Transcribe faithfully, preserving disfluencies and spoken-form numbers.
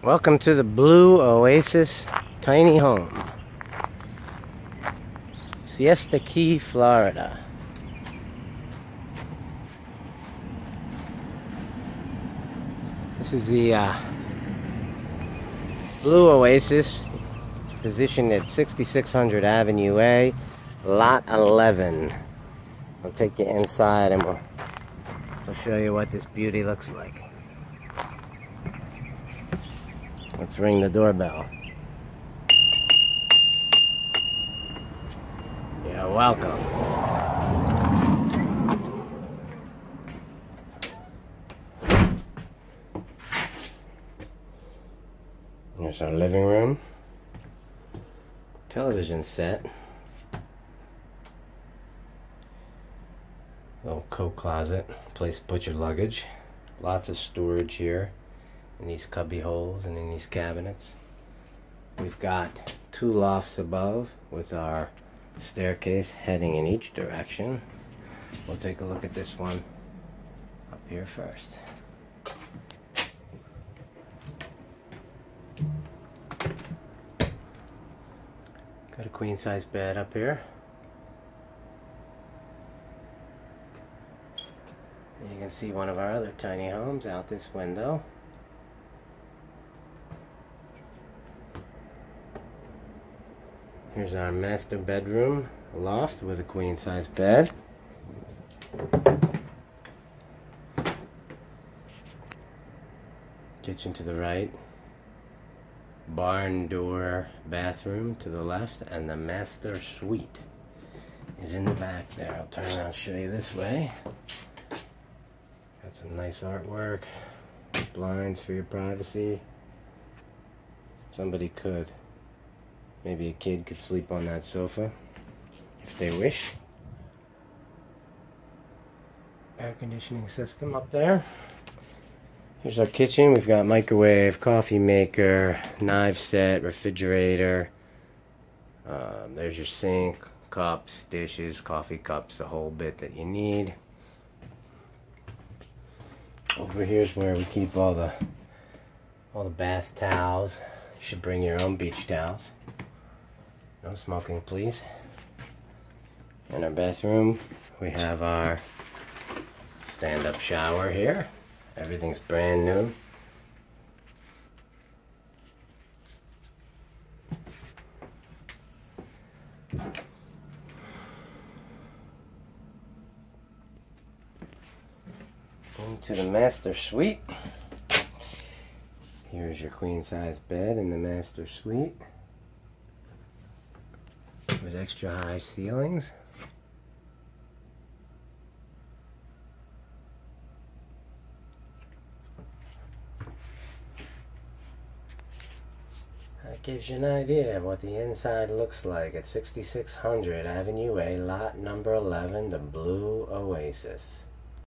Welcome to the Blue Oasis tiny home, Siesta Key, Florida. This is the uh, Blue Oasis. It's positioned at sixty-six hundred Avenue A, Lot eleven. I'll take you inside and we'll, we'll show you what this beauty looks like. Let's ring the doorbell. You're welcome. There's our living room. Television set. Little coat closet. Place to put your luggage. Lots of storage here. In these cubby holes and in these cabinets. We've got two lofts above with our staircase heading in each direction. We'll take a look at this one up here first. Got a queen size bed up here. And you can see one of our other tiny homes out this window. Here's our master bedroom loft with a queen size bed. Kitchen to the right. Barn door bathroom to the left. And the master suite is in the back there. I'll turn around and show you this way. Got some nice artwork. Blinds for your privacy. Somebody could. Maybe a kid could sleep on that sofa, if they wish. Air conditioning system up there. Here's our kitchen. We've got microwave, coffee maker, knife set, refrigerator. Um, there's your sink, cups, dishes, coffee cups, the whole bit that you need. Over here's where we keep all the, all the bath towels. You should bring your own beach towels. No smoking, please. In our bathroom, we have our stand-up shower here. Everything's brand new. Into the master suite. Here's your queen-size bed in the master suite. With extra high ceilings. That gives you an idea of what the inside looks like at sixty-six hundred Avenue A, lot number eleven, the Blue Oasis.